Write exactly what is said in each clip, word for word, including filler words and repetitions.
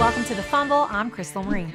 welcome to The Fumble. I'm Crystal Marie.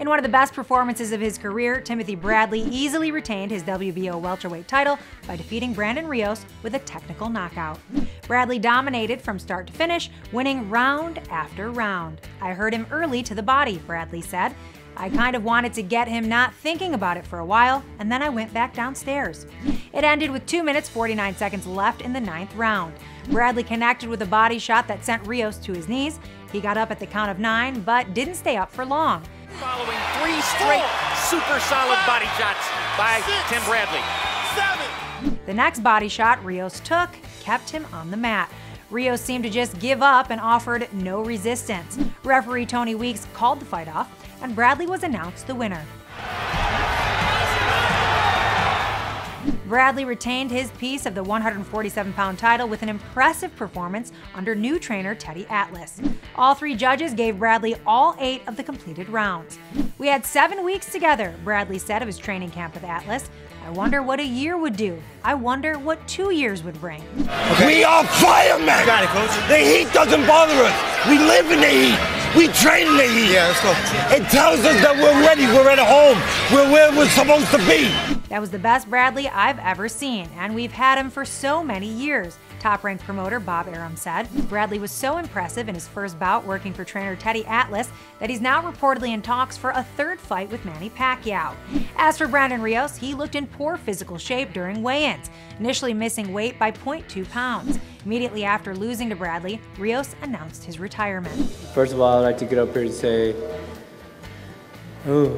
In one of the best performances of his career, Timothy Bradley easily retained his W B O welterweight title by defeating Brandon Rios with a technical knockout. Bradley dominated from start to finish, winning round after round. "I hurt him early to the body," Bradley said. "I kind of wanted to get him not thinking about it for a while, and then I went back downstairs." It ended with two minutes forty-nine seconds left in the ninth round. Bradley connected with a body shot that sent Rios to his knees. He got up at the count of nine, but didn't stay up for long. Following three straight super solid body shots by Tim Bradley. The next body shot Rios took kept him on the mat. Rios seemed to just give up and offered no resistance. Referee Tony Weeks called the fight off, and Bradley was announced the winner. Bradley retained his piece of the one forty-seven pound title with an impressive performance under new trainer Teddy Atlas. All three judges gave Bradley all eight of the completed rounds. "We had seven weeks together," Bradley said of his training camp with Atlas. "I wonder what a year would do. I wonder what two years would bring." Okay. We are firemen! Got it, coach. The heat doesn't bother us. We live in the heat. We train in the heat. Yeah, let's go. It tells us that we're ready, we're at home, we're where we're supposed to be. That was the best Bradley I've ever seen, and we've had him for so many years, Top-ranked promoter Bob Arum said. Bradley was so impressive in his first bout working for trainer Teddy Atlas that he's now reportedly in talks for a third fight with Manny Pacquiao. As for Brandon Rios, he looked in poor physical shape during weigh-ins, initially missing weight by zero point two pounds. Immediately after losing to Bradley, Rios announced his retirement. "First of all, I'd like to get up here to say, oh,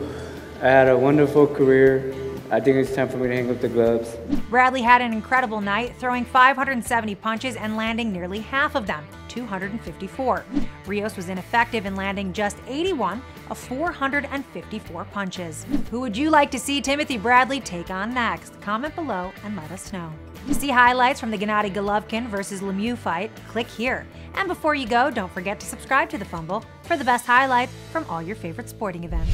I had a wonderful career. I think it's time for me to hang up the gloves." Bradley had an incredible night, throwing five hundred seventy punches and landing nearly half of them, two hundred fifty-four. Rios was ineffective in landing just eighty-one of four hundred fifty-four punches. Who would you like to see Timothy Bradley take on next? Comment below and let us know. To see highlights from the Gennady Golovkin versus Lemieux fight, click here. And before you go, don't forget to subscribe to The Fumble for the best highlights from all your favorite sporting events.